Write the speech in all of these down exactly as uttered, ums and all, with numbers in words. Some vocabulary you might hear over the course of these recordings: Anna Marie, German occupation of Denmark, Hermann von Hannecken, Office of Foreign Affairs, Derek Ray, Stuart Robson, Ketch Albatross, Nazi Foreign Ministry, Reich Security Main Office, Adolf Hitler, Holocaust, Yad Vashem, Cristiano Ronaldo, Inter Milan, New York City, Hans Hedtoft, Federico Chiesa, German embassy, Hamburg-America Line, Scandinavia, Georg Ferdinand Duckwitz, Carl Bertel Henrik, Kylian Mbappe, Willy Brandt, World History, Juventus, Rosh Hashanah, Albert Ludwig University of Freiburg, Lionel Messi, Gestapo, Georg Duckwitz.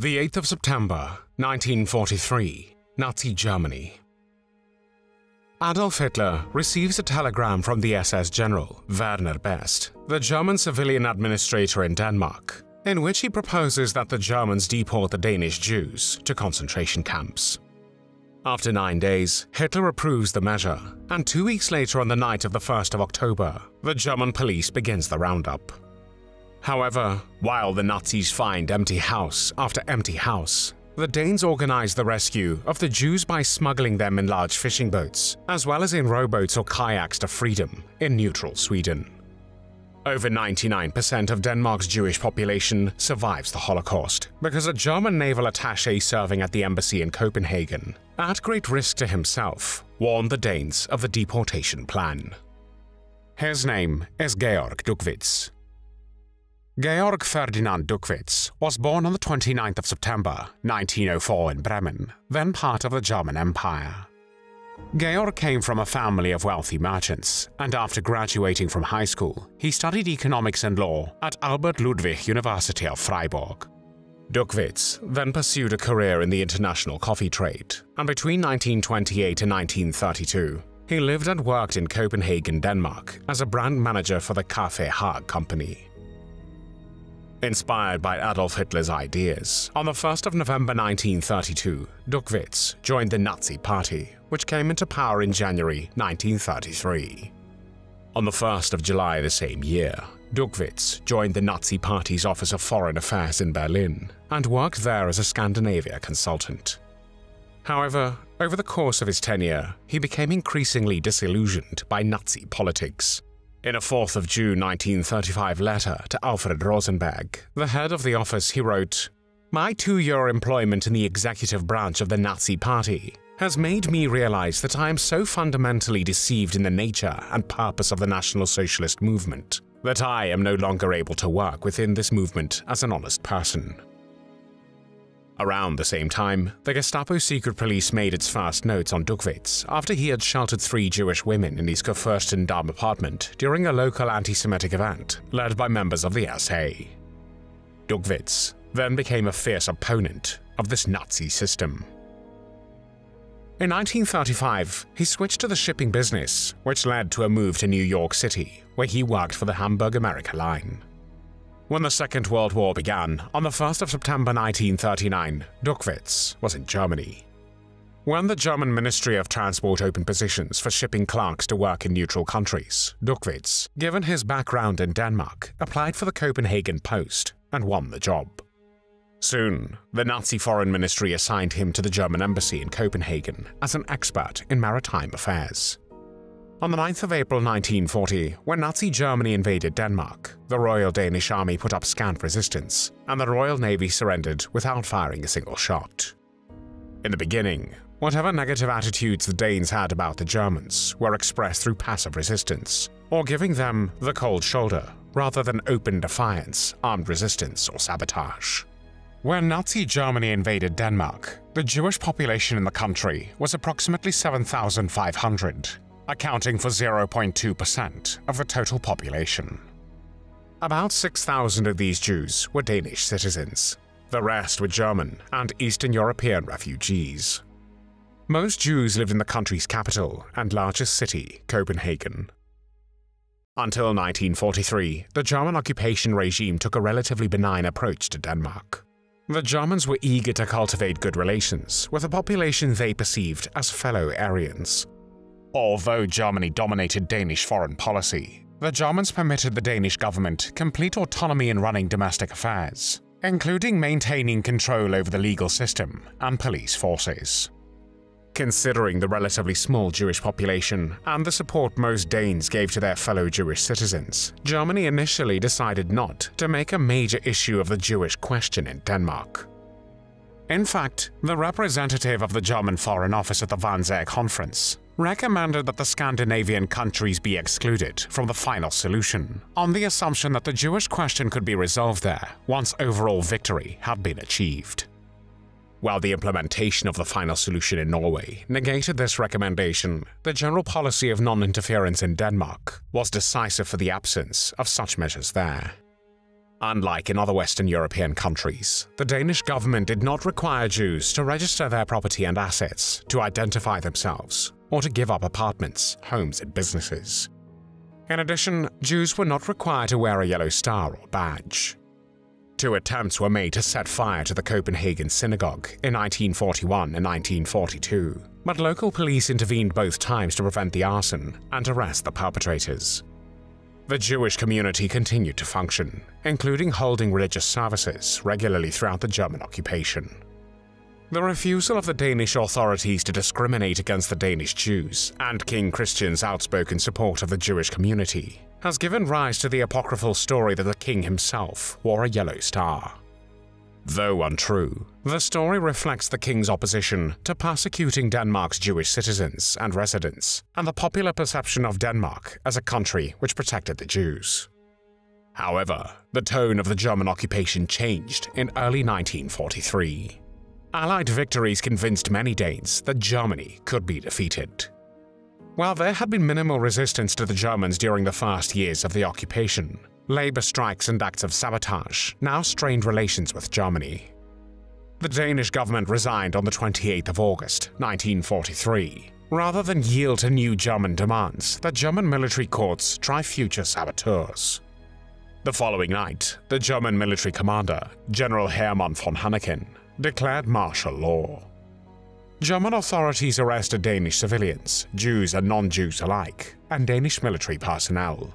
The eighth of September nineteen forty-three, Nazi Germany. Adolf Hitler receives a telegram from the S S general, Werner Best, the German civilian administrator in Denmark, in which he proposes that the Germans deport the Danish Jews to concentration camps. After nine days, Hitler approves the measure, and two weeks later on the night of the first of October, the German police begins the roundup. However, while the Nazis find empty house after empty house, the Danes organized the rescue of the Jews by smuggling them in large fishing boats, as well as in rowboats or kayaks to freedom in neutral Sweden. Over ninety-nine percent of Denmark's Jewish population survives the Holocaust because a German naval attaché serving at the embassy in Copenhagen, at great risk to himself, warned the Danes of the deportation plan. His name is Georg Duckwitz. Georg Ferdinand Duckwitz was born on the twenty-ninth of September nineteen oh four in Bremen, then part of the German Empire. Georg came from a family of wealthy merchants, and after graduating from high school, he studied economics and law at Albert Ludwig University of Freiburg. Duckwitz then pursued a career in the international coffee trade, and between nineteen twenty-eight and nineteen thirty-two, he lived and worked in Copenhagen, Denmark, as a brand manager for the Kaffee H A G company. Inspired by Adolf Hitler's ideas, on the first of November nineteen thirty-two, Duckwitz joined the Nazi Party, which came into power in January nineteen thirty-three. On the first of July the same year, Duckwitz joined the Nazi Party's Office of Foreign Affairs in Berlin and worked there as a Scandinavia consultant. However, over the course of his tenure, he became increasingly disillusioned by Nazi politics. In a fourth of June nineteen thirty-five letter to Alfred Rosenberg, the head of the office, he wrote, "My two-year employment in the executive branch of the Nazi Party has made me realize that I am so fundamentally deceived in the nature and purpose of the National Socialist movement that I am no longer able to work within this movement as an honest person." Around the same time, the Gestapo secret police made its first notes on Duckwitz after he had sheltered three Jewish women in his Kurfürstendamm apartment during a local anti-Semitic event led by members of the S A. Duckwitz then became a fierce opponent of this Nazi system. In nineteen thirty-five, he switched to the shipping business, which led to a move to New York City, where he worked for the Hamburg-America Line. When the Second World War began, on the first of September nineteen thirty-nine, Duckwitz was in Germany. When the German Ministry of Transport opened positions for shipping clerks to work in neutral countries, Duckwitz, given his background in Denmark, applied for the Copenhagen post and won the job. Soon, the Nazi Foreign Ministry assigned him to the German embassy in Copenhagen as an expert in maritime affairs. On the ninth of April nineteen forty, when Nazi Germany invaded Denmark, the Royal Danish Army put up scant resistance, and the Royal Navy surrendered without firing a single shot. In the beginning, whatever negative attitudes the Danes had about the Germans were expressed through passive resistance, or giving them the cold shoulder, rather than open defiance, armed resistance, or sabotage. When Nazi Germany invaded Denmark, the Jewish population in the country was approximately seven thousand five hundred, accounting for zero point two percent of the total population. About six thousand of these Jews were Danish citizens. The rest were German and Eastern European refugees. Most Jews lived in the country's capital and largest city, Copenhagen. Until nineteen forty-three, the German occupation regime took a relatively benign approach to Denmark. The Germans were eager to cultivate good relations with a population they perceived as fellow Aryans. Although Germany dominated Danish foreign policy, the Germans permitted the Danish government complete autonomy in running domestic affairs, including maintaining control over the legal system and police forces. Considering the relatively small Jewish population and the support most Danes gave to their fellow Jewish citizens, Germany initially decided not to make a major issue of the Jewish question in Denmark. In fact, the representative of the German Foreign Office at the Wannsee Conference recommended that the Scandinavian countries be excluded from the final solution, on the assumption that the Jewish question could be resolved there once overall victory had been achieved. While the implementation of the final solution in Norway negated this recommendation, the general policy of non-interference in Denmark was decisive for the absence of such measures there. Unlike in other Western European countries, the Danish government did not require Jews to register their property and assets, to identify themselves, or to give up apartments, homes, and businesses. In addition, Jews were not required to wear a yellow star or badge. Two attempts were made to set fire to the Copenhagen synagogue in nineteen forty-one and nineteen forty-two, but local police intervened both times to prevent the arson and arrest the perpetrators. The Jewish community continued to function, including holding religious services regularly throughout the German occupation. The refusal of the Danish authorities to discriminate against the Danish Jews and King Christian's outspoken support of the Jewish community has given rise to the apocryphal story that the king himself wore a yellow star. Though untrue, the story reflects the king's opposition to persecuting Denmark's Jewish citizens and residents, and the popular perception of Denmark as a country which protected the Jews. However, the tone of the German occupation changed in early nineteen forty-three. Allied victories convinced many Danes that Germany could be defeated. While there had been minimal resistance to the Germans during the first years of the occupation, labor strikes and acts of sabotage now strained relations with Germany. The Danish government resigned on the twenty-eighth of August nineteen forty-three, rather than yield to new German demands that German military courts try future saboteurs. The following night, the German military commander, General Hermann von Hannecken, declared martial law. German authorities arrested Danish civilians, Jews and non-Jews alike, and Danish military personnel.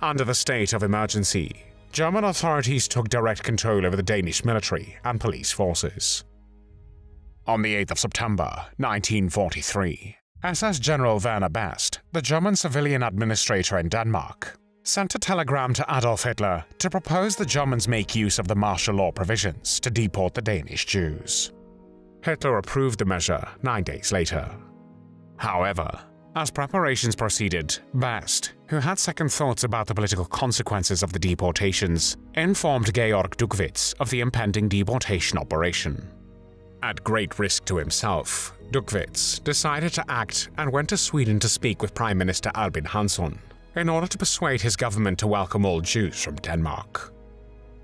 Under the state of emergency, German authorities took direct control over the Danish military and police forces. On the eighth of September nineteen forty-three, S S General Werner Best, the German civilian administrator in Denmark, sent a telegram to Adolf Hitler to propose the Germans make use of the martial law provisions to deport the Danish Jews. Hitler approved the measure nine days later. However, as preparations proceeded, Best, who had second thoughts about the political consequences of the deportations, informed Georg Duckwitz of the impending deportation operation. At great risk to himself, Duckwitz decided to act and went to Sweden to speak with Prime Minister Albin Hansson in order to persuade his government to welcome all Jews from Denmark.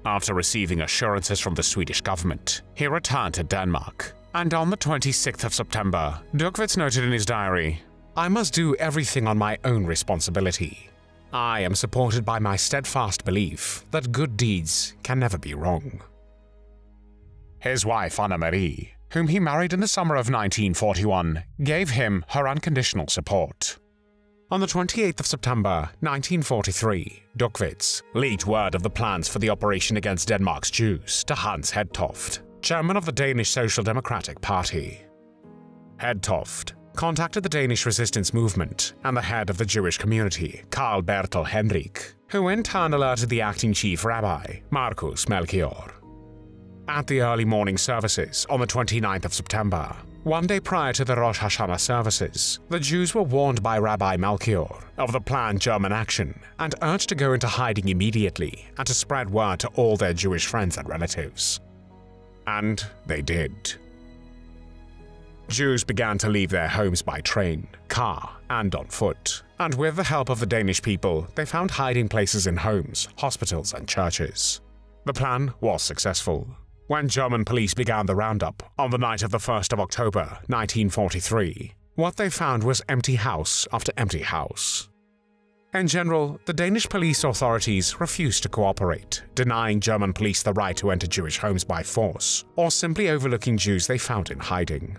After receiving assurances from the Swedish government, he returned to Denmark, and on the twenty-sixth of September, Duckwitz noted in his diary, "I must do everything on my own responsibility. I am supported by my steadfast belief that good deeds can never be wrong." His wife Anna Marie, whom he married in the summer of nineteen forty-one, gave him her unconditional support. On the twenty-eighth of September nineteen forty-three, Duckwitz leaked word of the plans for the operation against Denmark's Jews to Hans Hedtoft, chairman of the Danish Social Democratic Party. Hedtoft contacted the Danish resistance movement and the head of the Jewish community, Carl Bertel Henrik, who in turn alerted the acting chief rabbi, Marcus Melchior. At the early morning services on the twenty-ninth of September, one day prior to the Rosh Hashanah services, the Jews were warned by Rabbi Melchior of the planned German action and urged to go into hiding immediately and to spread word to all their Jewish friends and relatives. And they did. Jews began to leave their homes by train, car, and on foot, and with the help of the Danish people, they found hiding places in homes, hospitals, and churches. The plan was successful. When German police began the roundup on the night of the first of October nineteen forty-three, what they found was empty house after empty house. In general, the Danish police authorities refused to cooperate, denying German police the right to enter Jewish homes by force, or simply overlooking Jews they found in hiding.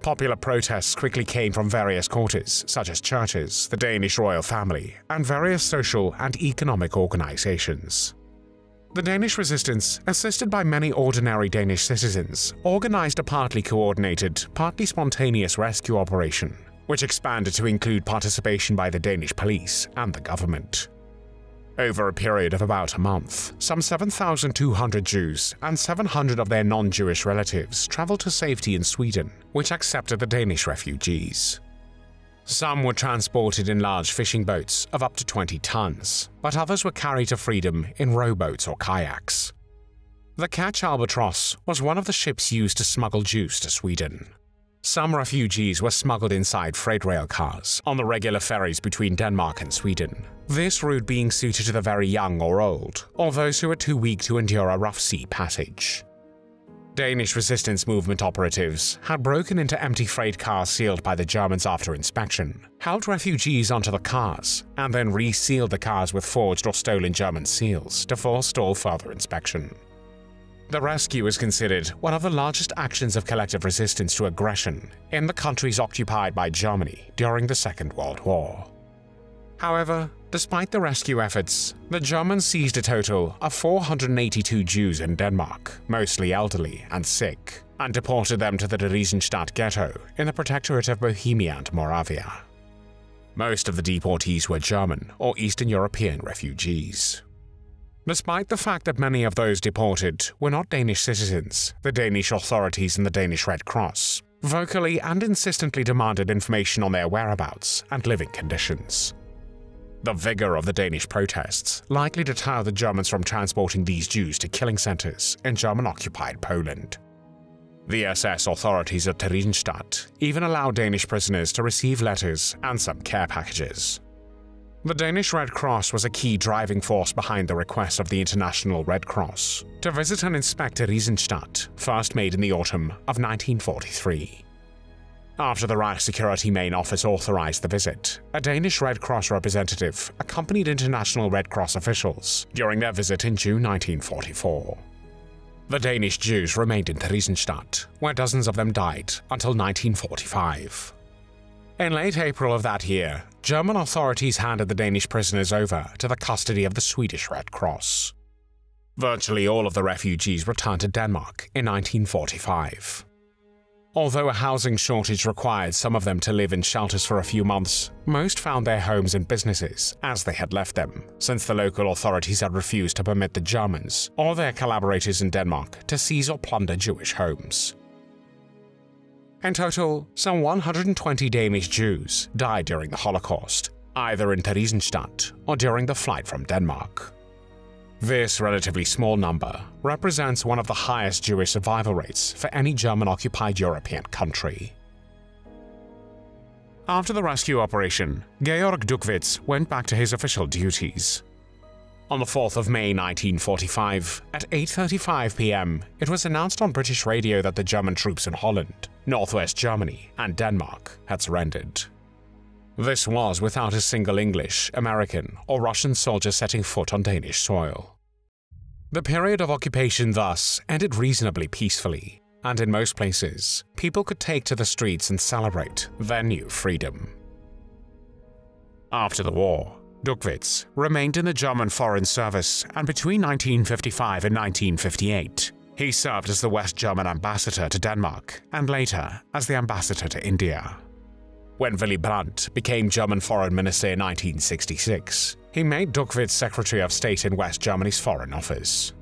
Popular protests quickly came from various quarters, such as churches, the Danish royal family, and various social and economic organizations. The Danish resistance, assisted by many ordinary Danish citizens, organized a partly coordinated, partly spontaneous rescue operation, which expanded to include participation by the Danish police and the government. Over a period of about a month, some seven thousand two hundred Jews and seven hundred of their non-Jewish relatives traveled to safety in Sweden, which accepted the Danish refugees. Some were transported in large fishing boats of up to twenty tons, but others were carried to freedom in rowboats or kayaks. The Ketch Albatross was one of the ships used to smuggle Jews to Sweden. Some refugees were smuggled inside freight rail cars on the regular ferries between Denmark and Sweden, this route being suited to the very young or old, or those who are too weak to endure a rough sea passage. Danish resistance movement operatives had broken into empty freight cars sealed by the Germans after inspection, held refugees onto the cars, and then resealed the cars with forged or stolen German seals to forestall further inspection. The rescue is considered one of the largest actions of collective resistance to aggression in the countries occupied by Germany during the Second World War. However, despite the rescue efforts, the Germans seized a total of four hundred eighty-two Jews in Denmark, mostly elderly and sick, and deported them to the Theresienstadt Ghetto in the Protectorate of Bohemia and Moravia. Most of the deportees were German or Eastern European refugees. Despite the fact that many of those deported were not Danish citizens, the Danish authorities and the Danish Red Cross vocally and insistently demanded information on their whereabouts and living conditions. The vigor of the Danish protests likely deterred the Germans from transporting these Jews to killing centers in German-occupied Poland. The S S authorities at Theresienstadt even allowed Danish prisoners to receive letters and some care packages. The Danish Red Cross was a key driving force behind the request of the International Red Cross to visit and inspect Theresienstadt, first made in the autumn of nineteen forty-three. After the Reich Security Main Office authorized the visit, a Danish Red Cross representative accompanied International Red Cross officials during their visit in June nineteen forty-four. The Danish Jews remained in Theresienstadt, where dozens of them died until nineteen forty-five. In late April of that year, German authorities handed the Danish prisoners over to the custody of the Swedish Red Cross. Virtually all of the refugees returned to Denmark in nineteen forty-five. Although a housing shortage required some of them to live in shelters for a few months, most found their homes and businesses as they had left them, since the local authorities had refused to permit the Germans or their collaborators in Denmark to seize or plunder Jewish homes. In total, some one hundred twenty Danish Jews died during the Holocaust, either in Theresienstadt or during the flight from Denmark. This relatively small number represents one of the highest Jewish survival rates for any German-occupied European country. After the rescue operation, Georg Duckwitz went back to his official duties. On the fourth of May nineteen forty-five, at eight thirty-five p m, it was announced on British radio that the German troops in Holland, Northwest Germany, and Denmark had surrendered. This was without a single English, American, or Russian soldier setting foot on Danish soil. The period of occupation thus ended reasonably peacefully, and in most places, people could take to the streets and celebrate their new freedom. After the war, Duckwitz remained in the German Foreign Service, and between nineteen fifty-five and nineteen fifty-eight, he served as the West German ambassador to Denmark, and later as the ambassador to India. When Willy Brandt became German Foreign Minister in nineteen sixty-six, he made Duckwitz Secretary of State in West Germany's Foreign Office.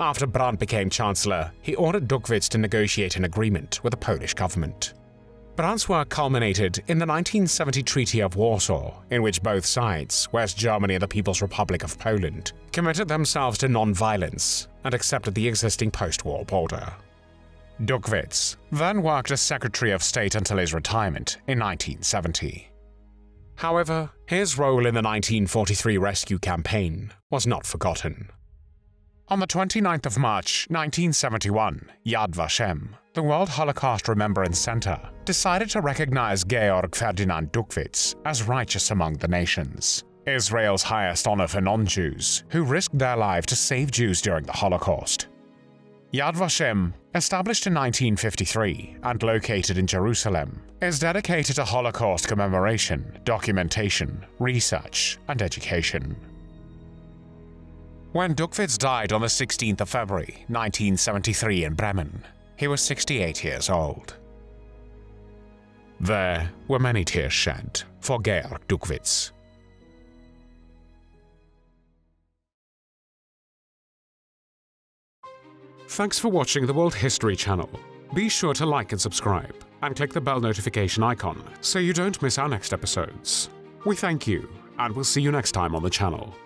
After Brandt became Chancellor, he ordered Duckwitz to negotiate an agreement with the Polish government. Brandt's work culminated in the nineteen seventy Treaty of Warsaw, in which both sides, West Germany and the People's Republic of Poland, committed themselves to non-violence and accepted the existing post-war border. Duckwitz then worked as Secretary of State until his retirement in nineteen seventy. However, his role in the nineteen forty-three rescue campaign was not forgotten. On the twenty-ninth of March nineteen seventy-one, Yad Vashem, the World Holocaust Remembrance Center, decided to recognize Georg Ferdinand Duckwitz as Righteous Among the Nations, Israel's highest honor for non-Jews who risked their lives to save Jews during the Holocaust. Yad Vashem, established in nineteen fifty-three and located in Jerusalem, is dedicated to Holocaust commemoration, documentation, research, and education. When Duckwitz died on the sixteenth of February nineteen seventy-three in Bremen, he was sixty-eight years old. There were many tears shed for Georg Duckwitz. Thanks for watching the World History Channel. Be sure to like and subscribe, and click the bell notification icon so you don't miss our next episodes. We thank you, and we'll see you next time on the channel.